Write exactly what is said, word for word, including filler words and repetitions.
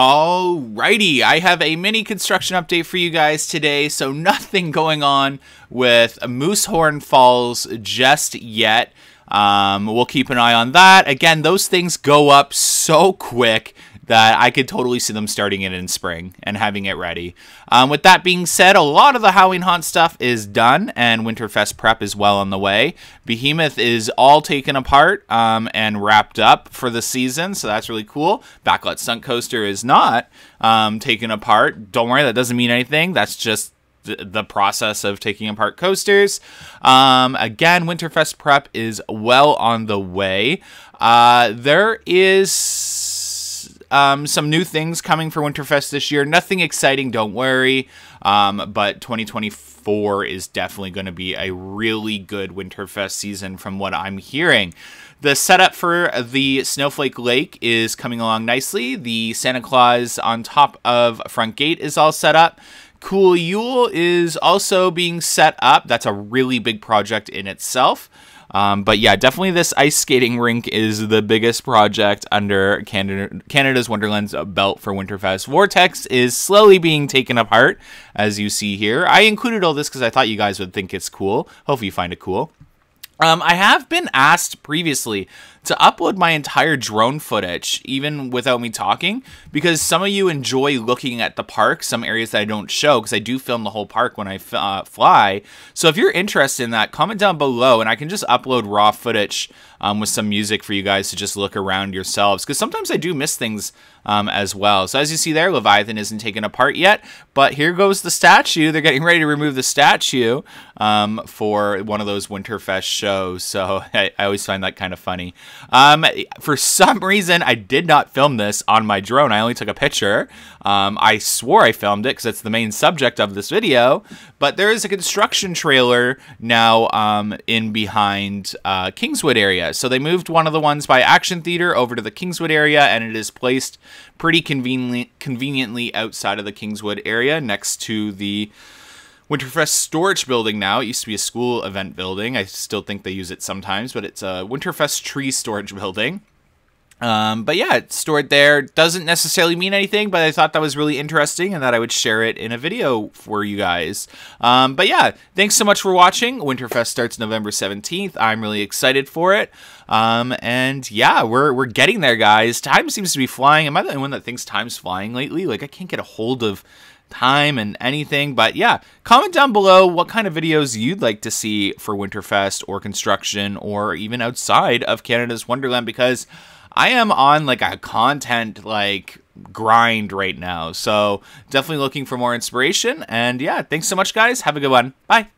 Alrighty, I have a mini construction update for you guys today, so nothing going on with Moosehorn Falls just yet. Um, we'll keep an eye on that. Again, those things go up so quick that I could totally see them starting it in spring and having it ready. Um, with that being said, a lot of the Halloween Haunt stuff is done, and Winterfest prep is well on the way. Behemoth is all taken apart um, and wrapped up for the season, so that's really cool. Backlot Sunk Coaster is not um, taken apart. Don't worry, that doesn't mean anything. That's just the process of taking apart coasters. Um, again, Winterfest prep is well on the way. Uh, there is Um, some new things coming for Winterfest this year. Nothing exciting, don't worry. Um, but twenty twenty-four is definitely going to be a really good Winterfest season from what I'm hearing. The setup for the Snowflake Lake is coming along nicely. The Santa Claus on top of Front Gate is all set up. Cool Yule is also being set up. That's a really big project in itself. Um, but yeah, definitely this ice skating rink is the biggest project under Canada, Canada's Wonderland's belt for Winterfest. Vortex is slowly being taken apart, as you see here. I included all this because I thought you guys would think it's cool. Hopefully you find it cool. Um, I have been asked previously to upload my entire drone footage, even without me talking, because some of you enjoy looking at the park, some areas that I don't show, because I do film the whole park when I uh, fly. So if you're interested in that, comment down below, and I can just upload raw footage um, with some music for you guys to just look around yourselves, because sometimes I do miss things um, as well. So as you see there, Leviathan isn't taken apart yet, but here goes the statue. They're getting ready to remove the statue um, for one of those Winterfest shows, so I, I always find that kind of funny. Um, for some reason, I did not film this on my drone. I only took a picture. Um, I swore I filmed it because it's the main subject of this video, but there is a construction trailer now um, in behind uh, Kingswood area. So they moved one of the ones by Action Theater over to the Kingswood area, and it is placed pretty conveniently, conveniently outside of the Kingswood area next to the Winterfest storage building now. It used to be a school event building. I still think they use it sometimes, but it's a Winterfest tree storage building. Um, but yeah, it's stored there. Doesn't necessarily mean anything, but I thought that was really interesting and that I would share it in a video for you guys. Um, but yeah, thanks so much for watching. Winterfest starts November seventeenth. I'm really excited for it. Um, and yeah, we're, we're getting there, guys. Time seems to be flying. Am I the only one that thinks time's flying lately? Like, I can't get a hold of time and anything, but yeah, comment down below what kind of videos you'd like to see for Winterfest or construction or even outside of Canada's Wonderland, because I am on like a content like grind right now, so definitely looking for more inspiration. And yeah, thanks so much guys, have a good one, bye.